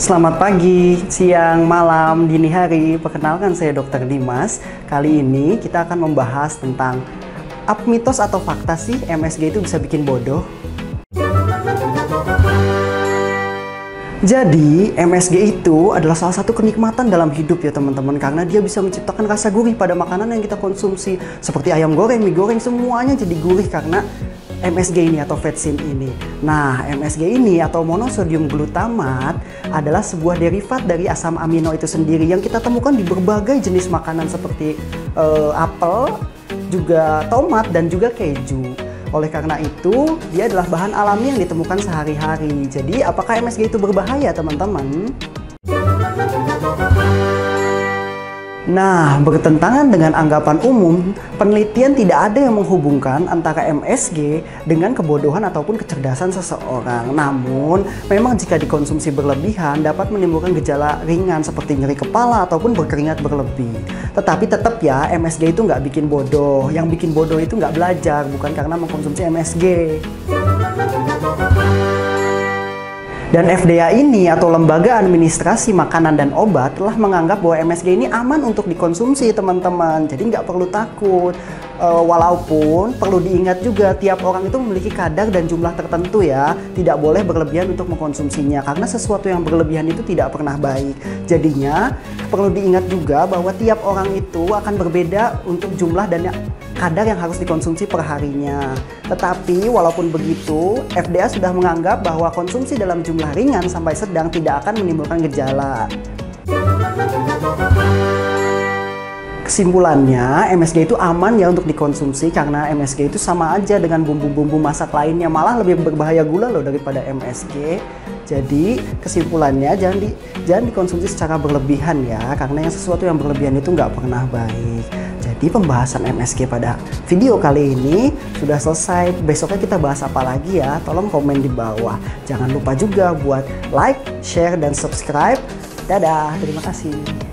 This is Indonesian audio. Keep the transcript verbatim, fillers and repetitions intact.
Selamat pagi, siang, malam, dini hari. Perkenalkan saya Dokter Dimas. Kali ini kita akan membahas tentang apa mitos atau fakta sih M S G itu bisa bikin bodoh? Jadi M S G itu adalah salah satu kenikmatan dalam hidup ya teman-teman, karena dia bisa menciptakan rasa gurih pada makanan yang kita konsumsi. Seperti ayam goreng, mie goreng, semuanya jadi gurih karena M S G ini atau vetsin ini. Nah, M S G ini atau monosodium glutamat adalah sebuah derivat dari asam amino itu sendiri yang kita temukan di berbagai jenis makanan seperti uh, apel, juga tomat dan juga keju. Oleh karena itu, dia adalah bahan alami yang ditemukan sehari-hari. Jadi, apakah M S G itu berbahaya, teman-teman? Nah, bertentangan dengan anggapan umum, penelitian tidak ada yang menghubungkan antara M S G dengan kebodohan ataupun kecerdasan seseorang. Namun, memang jika dikonsumsi berlebihan dapat menimbulkan gejala ringan seperti nyeri kepala ataupun berkeringat berlebih. Tetapi tetap ya, M S G itu nggak bikin bodoh. Yang bikin bodoh itu nggak belajar, bukan karena mengkonsumsi M S G. Dan F D A ini atau Lembaga Administrasi Makanan dan Obat telah menganggap bahwa M S G ini aman untuk dikonsumsi teman-teman. Jadi nggak perlu takut. E, walaupun perlu diingat juga tiap orang itu memiliki kadar dan jumlah tertentu ya. Tidak boleh berlebihan untuk mengkonsumsinya karena sesuatu yang berlebihan itu tidak pernah baik. Jadinya perlu diingat juga bahwa tiap orang itu akan berbeda untuk jumlah dan kadar yang harus dikonsumsi perharinya. Tetapi walaupun begitu, F D A sudah menganggap bahwa konsumsi dalam jumlah ringan sampai sedang tidak akan menimbulkan gejala. Kesimpulannya, M S G itu aman ya untuk dikonsumsi karena M S G itu sama aja dengan bumbu-bumbu masak lainnya, malah lebih berbahaya gula loh daripada M S G. Jadi kesimpulannya jangan di, jangan dikonsumsi secara berlebihan ya, karena yang sesuatu yang berlebihan itu nggak pernah baik. Jadi pembahasan M S G pada video kali ini sudah selesai. Besoknya kita bahas apa lagi ya? Tolong komen di bawah. Jangan lupa juga buat like, share, dan subscribe. Dadah, terima kasih.